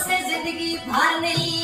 से जिंदगी भर नहीं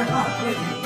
रवे